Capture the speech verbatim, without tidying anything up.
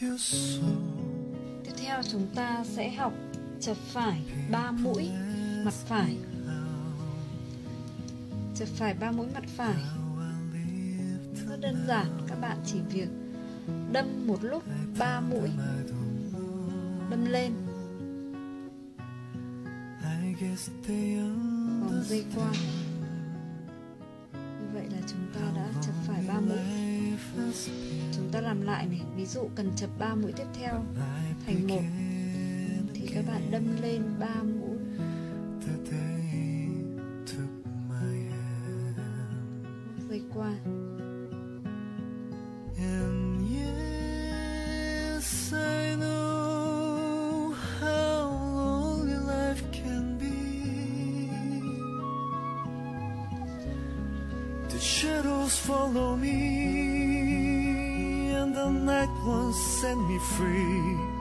Tiếp theo chúng ta sẽ học chập phải ba mũi mặt phải. Chập phải ba mũi mặt phải rất đơn giản, các bạn chỉ việc đâm một lúc ba mũi, đâm lên vòng dây qua. Như vậy là chúng ta đã chập phải ba mũi. Chúng ta làm lại này, ví dụ cần chập ba mũi tiếp theo thành một thì các bạn đâm lên ba mũi, dây qua. Shadows follow me and the night won't set me free.